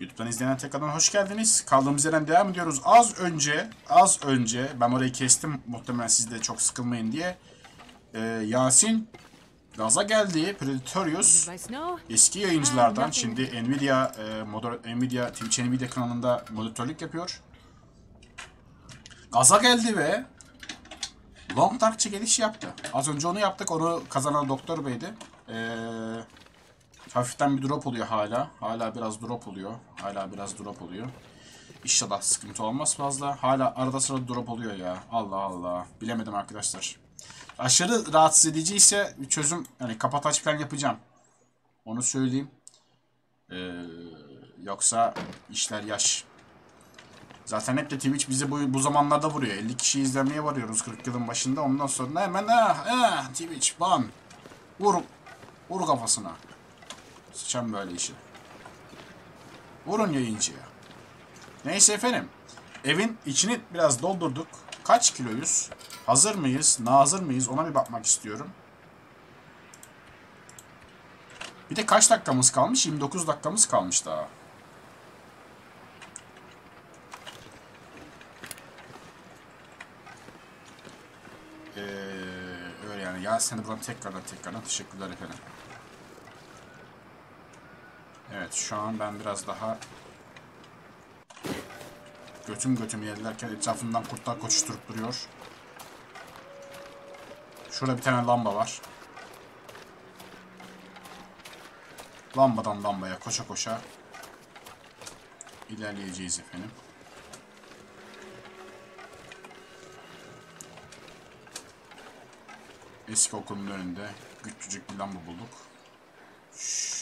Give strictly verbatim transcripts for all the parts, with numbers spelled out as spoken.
YouTube'dan izleyen tekrardan hoş geldiniz. Kaldığımız yerden devam ediyoruz. Az önce, az önce ben orayı kestim. Muhtemelen siz de çok sıkılmayın diye. Ee, Yasin gaza geldi. Predatorius eski yayıncılardan. Şimdi Nvidia e, moder Nvidia Twitch Nvidia kanalında moderatörlük yapıyor. Gaza geldi ve long dark çekiliş yaptı. Az önce onu yaptık. Onu kazanan Doktor Bey'di. Eee Hafiften bir drop oluyor hala. Hala biraz drop oluyor. Hala biraz drop oluyor. İnşallah sıkıntı olmaz fazla. Hala arada sırada drop oluyor ya. Allah Allah. Bilemedim arkadaşlar. Aşırı rahatsız edici ise çözüm, yani kapat aç falan yapacağım. Onu söyleyeyim. Ee, yoksa işler yaş. Zaten hep de Twitch bizi bu, bu zamanlarda vuruyor. elli kişi izlemeye varıyoruz kırk yılın başında. Ondan sonra hemen ah, ah, Twitch ban. Vur. Vur kafasına. Sıçan böyle işi. Vurun yayıncıya. Neyse efendim. Evin içini biraz doldurduk. Kaç kiloyuz? Hazır mıyız? Nazır mıyız? Ona bir bakmak istiyorum. Bir de kaç dakikamız kalmış? yirmi dokuz dakikamız kalmış daha. Ee, öyle yani. Ya seni buradan tekrardan tekrardan teşekkürler efendim. Evet, şu an ben biraz daha götüm götüm yerlerken etrafımdan kurtlar koşuşturup duruyor. Şurada bir tane lamba var. Lambadan lambaya koşa koşa ilerleyeceğiz efendim. Eski okulun önünde küçücük bir lamba bulduk. Şşş.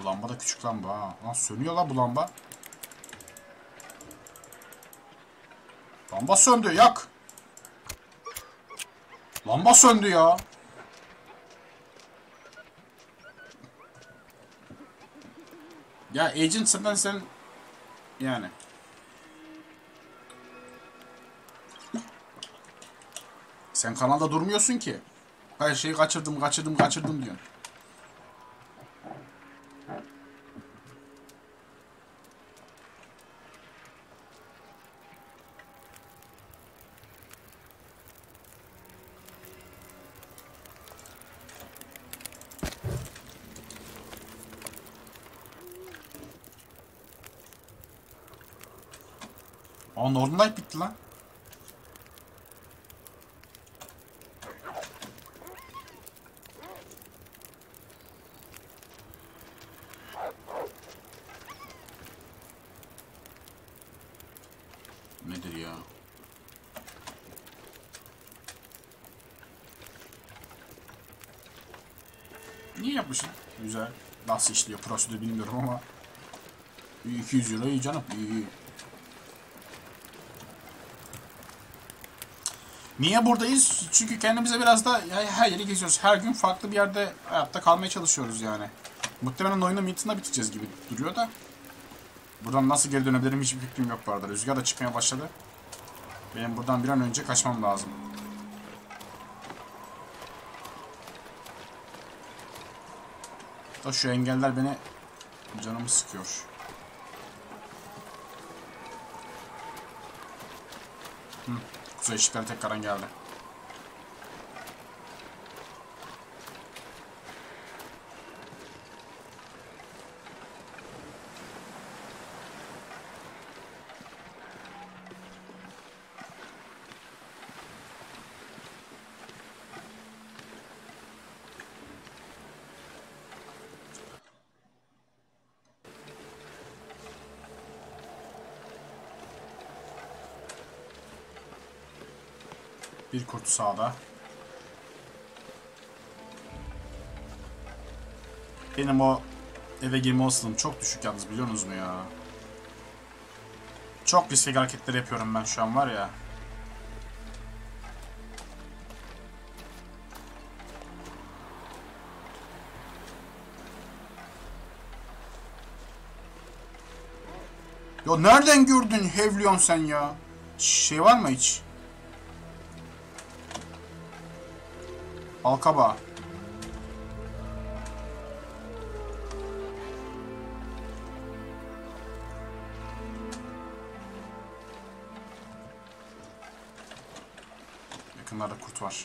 Bu lamba da küçük lamba ha. Lan sönüyor lan bu lamba. Lamba söndü, yak. Lamba söndü ya. Ya agent senden sen yani. Sen kanalda durmuyorsun ki. Her şeyi kaçırdım, kaçırdım, kaçırdım diyorsun. Aa, Northern Light bitti lan. Nedir ya? Niye yapmışsın? Güzel. Nasıl işliyor? Prosedürü bilmiyorum ama. iki yüz euro iyi canım. İyi. Niye buradayız? Çünkü kendimize biraz da her yeri geziyoruz. Her gün farklı bir yerde hayatta kalmaya çalışıyoruz yani. Muhtemelen oyunun Milton'da biteceğiz gibi duruyor da. Buradan nasıl geri dönebilirim hiçbir fikrim yok bu arada. Rüzgar da çıkmaya başladı. Benim buradan bir an önce kaçmam lazım. Da şu engeller beni canımı sıkıyor. Hı. Kuzey ışıkları tekrardan geldi. Bir kurt sağda. Benim o eve girme olasılığım çok düşük yalnız, biliyorsunuz mu ya? Çok riskli hareketler yapıyorum ben şu an var ya. Ya nereden gördün Hevlion sen ya? Şey var mı hiç? Balkabağı. Bunlarda kurt var.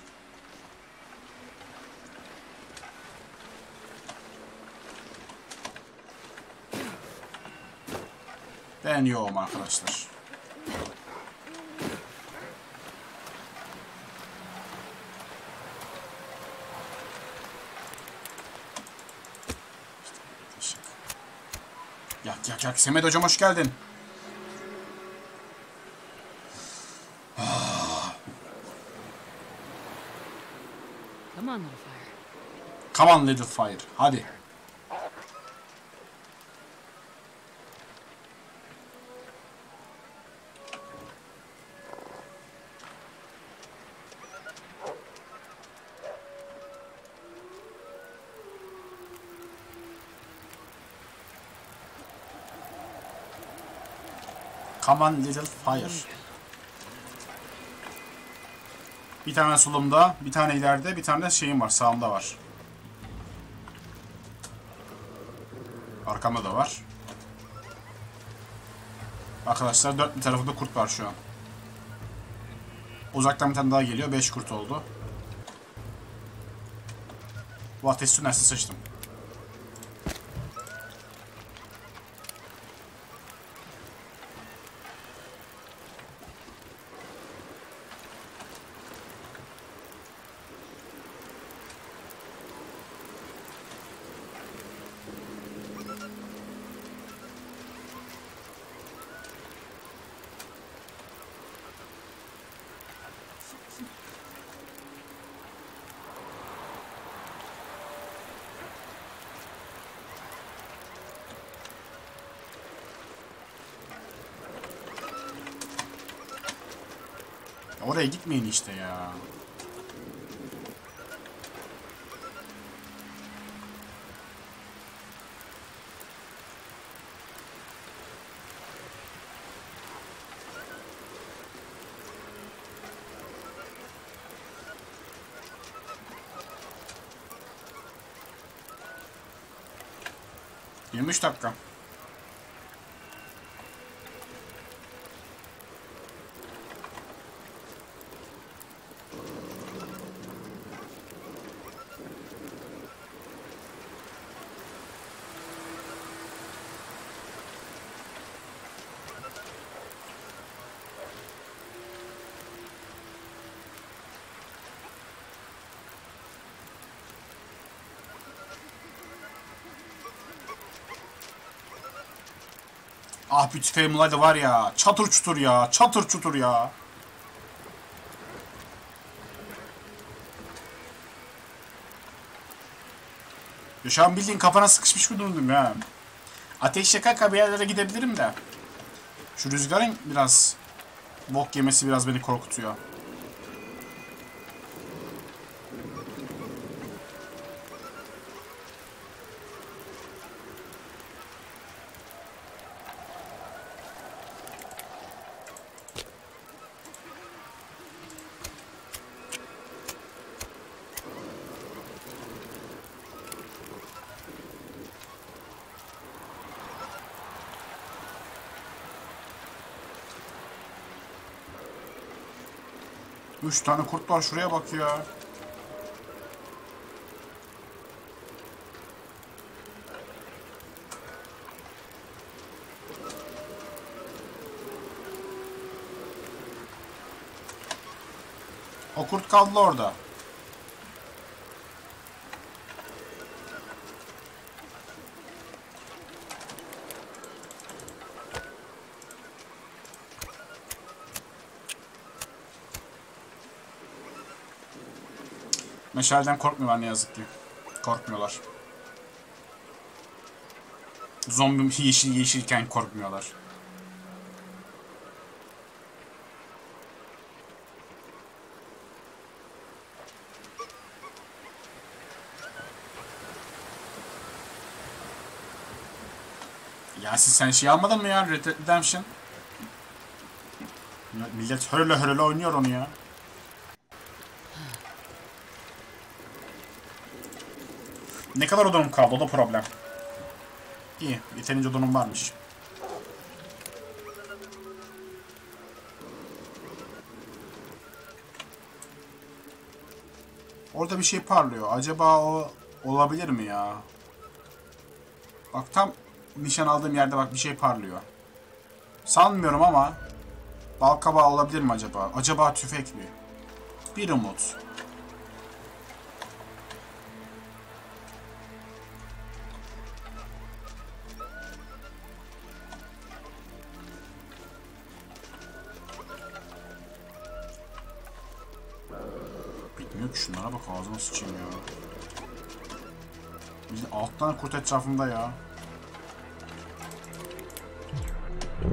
Ben yoğum arkadaşlar. Yak yak yak. Semet hocam hoş geldin. Come on, little fire. Come on, little fire. Hadi. Come on, little fire. Bir tane solumda, bir tane ileride, bir tane şeyim var, sağımda var. Arkamda da var. Arkadaşlar dört bir tarafında kurt var şu an. Uzaktan bir tane daha geliyor, beş kurt oldu. Bu ateş sünnersi sıçtım. Oraya gitmeyin işte ya. yirmi üç dakika. Ah bir tüfeğim olaydı var ya. Çatır çutur ya. Çatır çutur ya. Ya şu an bildiğin kafana sıkışmış mı durdum ya. Ateşle kaka bir yerlere gidebilirim de. Şu rüzgarın biraz bok yemesi biraz beni korkutuyor. Üç tane kurt var şuraya bak ya. O kurt kaldı orada. Meşaleden korkmuyorlar ne yazık ki. Korkmuyorlar. Zombim yeşil yeşilken korkmuyorlar. Ya siz sen şey almadın mı ya Redemption? Millet hörle hörle oynuyor onu ya. Ne kadar odunum kaldı, o da problem. İyi, yeterince odunum varmış. Orada bir şey parlıyor. Acaba o olabilir mi ya? Bak tam nişan aldığım yerde bak bir şey parlıyor. Sanmıyorum ama balkabağı olabilir mi acaba? Acaba tüfek mi? Bir umut. Bitmiyor ki şunlara bak, ağzıma sıçayım ya. Alttan tane kurt etrafımda ya.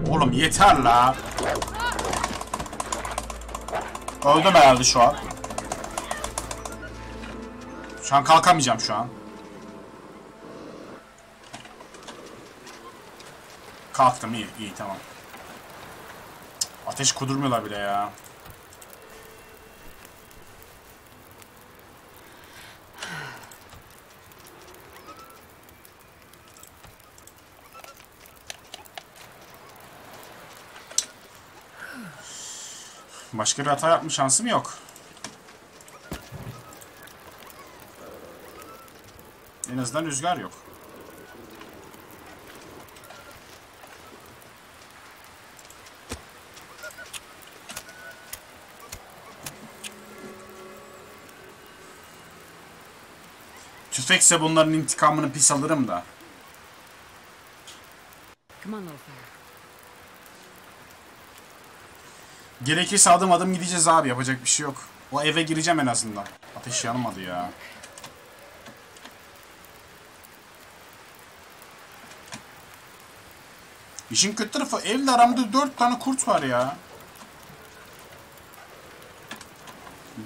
Oğlum yeter la. Öldüm herhalde şu an. Şu an kalkamayacağım şu an. Kalktım, iyi iyi tamam. Ateş kudurmuyorlar bile ya. Başka bir hata yapma şansım yok. En azından rüzgar yok. Tüfekse bunların intikamını pis alırım da. Gerekirse adım adım gideceğiz abi, yapacak bir şey yok. O eve gireceğim en azından. Ateş yanmadı ya. İşin kötü tarafı evle aramda dört tane kurt var ya.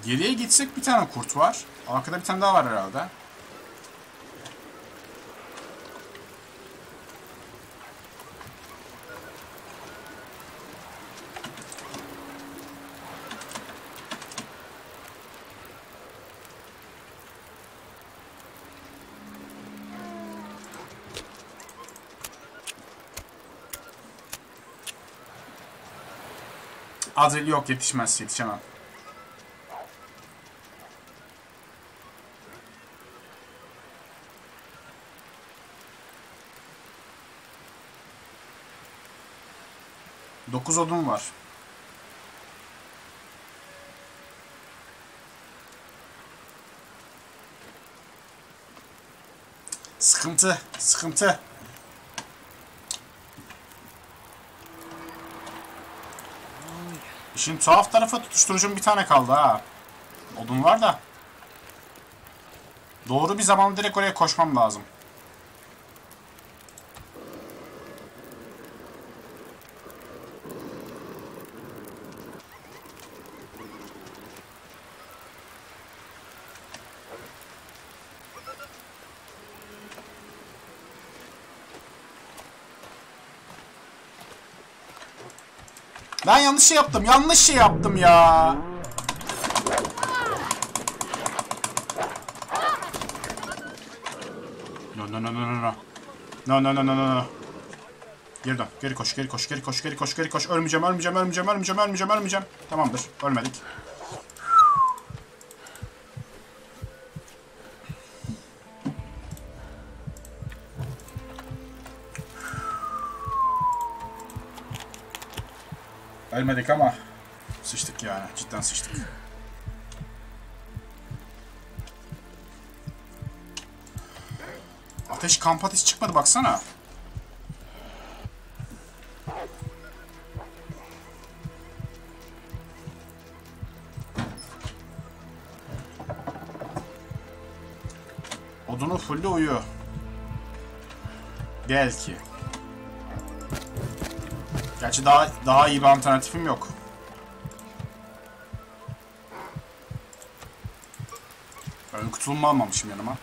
Geriye gitsek bir tane kurt var. Arkada bir tane daha var herhalde. Adil yok, yetişmez, yetişemem. Dokuz odun var. Sıkıntı, sıkıntı. Şimdi tuhaf tarafa tutuşturucum bir tane kaldı ha. Odun var da. Doğru bir zaman direkt oraya koşmam lazım. Ben yanlış şey yaptım, yanlış şey yaptım ya. No no no no no no. No no no no no. Geri dön, geri koş, geri koş, geri koş, geri koş, geri koş. Ölmeyeceğim, ölmeyeceğim, ölmeyeceğim, ölmeyeceğim, ölmeyeceğim, ölmeyeceğim. Tamamdır, ölmedik. Ölmedik ama sıçtık yani, cidden sıçtık. Ateş, kamp ateşi çıkmadı baksana. Odunu fulle uyu. Belki. Gerçi daha daha iyi bir alternatifim yok. Ön kutulumu almamışım yanıma.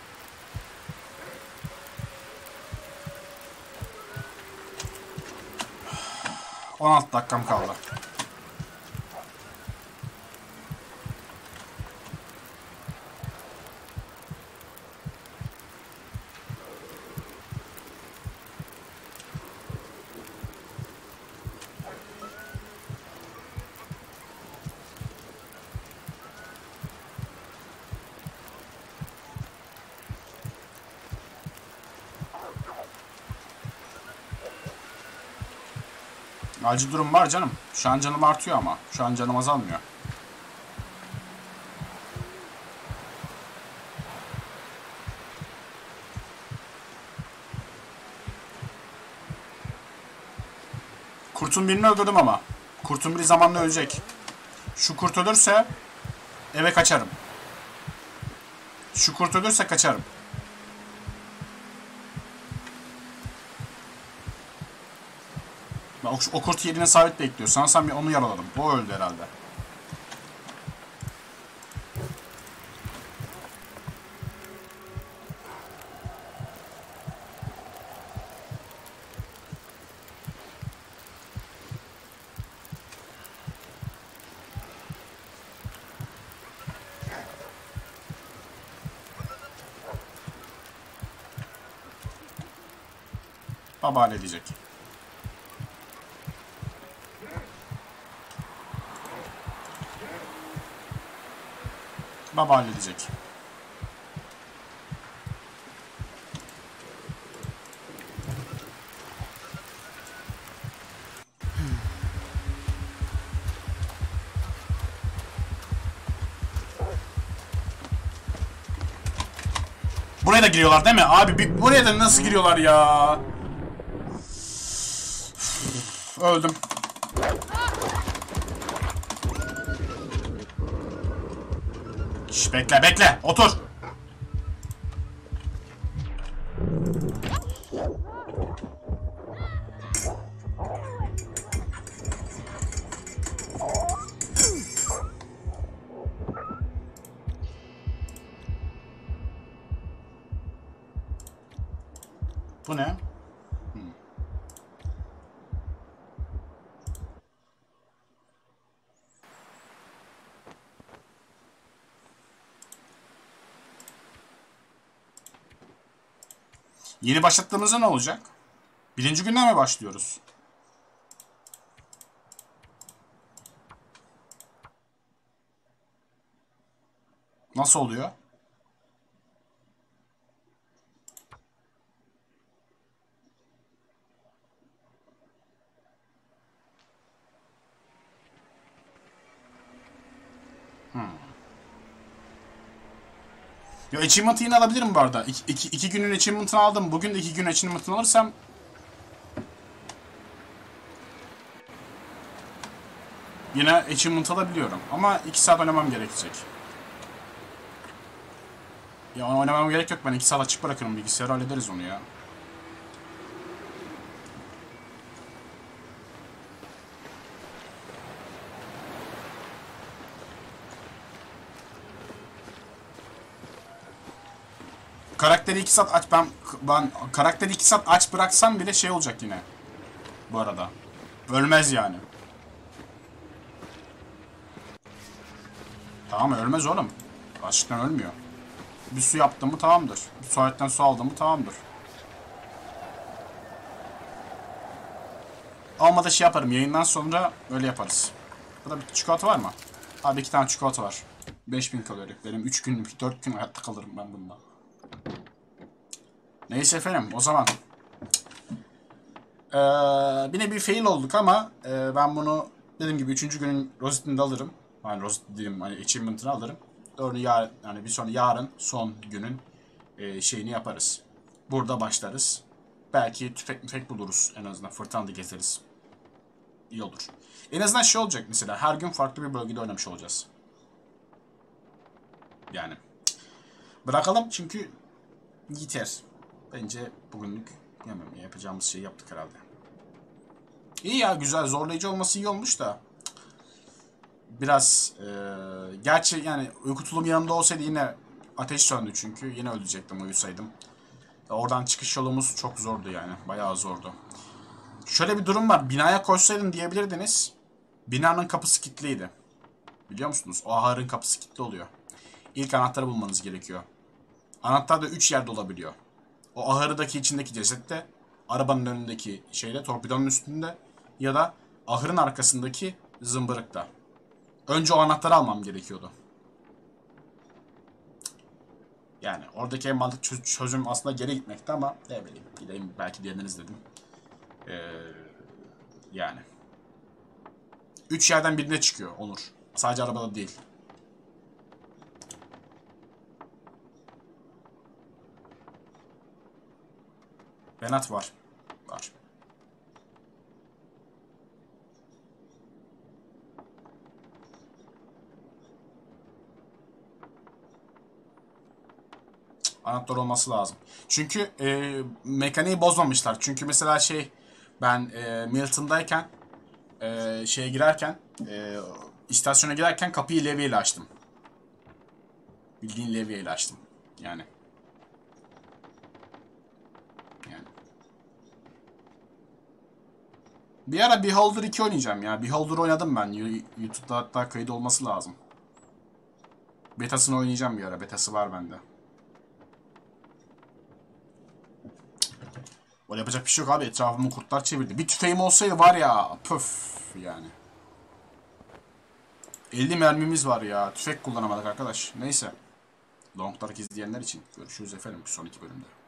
on altı dakikam kaldı. Acil durum var canım. Şu an canım artıyor ama. Şu an canım azalmıyor. Kurtun birini öldürdüm ama. Kurtun biri zamanla ölecek. Şu kurt ölürse eve kaçarım. Şu kurt ölürse kaçarım. O, o kurt yerine sabit bekliyor. Sanırsam bir onu yaraladım. O öldü herhalde. Baba halledecek. Baba halledecek. Buraya da giriyorlar değil mi? Abi bir, buraya da nasıl giriyorlar ya? Öldüm. Şş, bekle bekle otur. Bu ne? Yeni başlattığımızda ne olacak? Birinci günden mi başlıyoruz? Nasıl oluyor? Hmm. Ya achievement'ı yine alabilirim bu arada. İki, iki, iki günün achievement'ını aldım. Bugün de iki gün achievement'ını alırsam... Yine achievement alabiliyorum. Ama iki saat oynamam gerekecek. Ya onu oynamam gerek yok. Ben iki saat açık bırakırım. Bilgisayarı hallederiz onu ya. Karakteri iki saat aç ben ben karakteri iki saat aç bıraksam bile şey olacak yine. Bu arada. Ölmez yani. Tamam ölmez oğlum. Açlıktan ölmüyor. Bir su yaptım mı tamamdır. Bir tuvaletten su aldım mı tamamdır. Almada şey yaparım. Yayından sonra öyle yaparız. Burada bir çikolata var mı? Abi iki tane çikolata var. beş bin kalori. Benim üç gün dört gün hayatta kalırım ben bundan. Neyse efendim o zaman ee, yine bir fail olduk ama e, ben bunu dediğim gibi üçüncü günün rozetini de alırım. Yani rozet dediğim hani achievement'ını alırım. Örneğin yarın yani bir sonra yarın son günün e, şeyini yaparız. Burada başlarız. Belki tüfek müfek buluruz en azından fırtına da gezeriz. İyi olur. En azından şey olacak mesela her gün farklı bir bölgede oynamış olacağız. Yani bırakalım çünkü yeter. Bence bugünlük bilmiyorum, yapacağımız şeyi yaptık herhalde. İyi ya güzel zorlayıcı olması iyi olmuş da. Biraz e, gerçi yani uykutulum yanımda olsaydı yine ateş söndü çünkü. Yine ölecektim uyusaydım. Oradan çıkış yolumuz çok zordu yani. Bayağı zordu. Şöyle bir durum var. Binaya koşsaydın diyebilirdiniz. Binanın kapısı kilitliydi. Biliyor musunuz? O ahırın kapısı kilitli oluyor. İlk anahtarı bulmanız gerekiyor. Anahtar da üç yerde olabiliyor. O ahırdaki içindeki cesette, arabanın önündeki şeyde, torpidonun üstünde ya da ahırın arkasındaki zımbırıkta. Önce o anahtarı almam gerekiyordu. Yani oradaki en mantıklı çözüm aslında geri gitmekti ama ne bileyim gideyim belki diyeniniz dedim. Ee, yani üç yerden birine çıkıyor. Olur. Sadece arabada değil. Benat var. Var. Anahtar olması lazım. Çünkü e, mekaniği bozmamışlar. Çünkü mesela şey, ben e, Milton'dayken e, şeye girerken e, istasyona girerken kapıyı levyeyle açtım. Bildiğin levyeyle açtım. Yani. Yani. Bir ara Beholder iki oynayacağım ya. Beholder oynadım ben. YouTube'da hatta kayıt olması lazım. Betasını oynayacağım bir ara. Betası var bende. O yapacak bir şey yok abi, etrafımı kurtlar çevirdi. Bir tüfeğim olsaydı var ya, püf yani. elli mermimiz var ya, tüfek kullanamadık arkadaş. Neyse. Longdark izleyenler için görüşürüz efendim sonraki bölümde.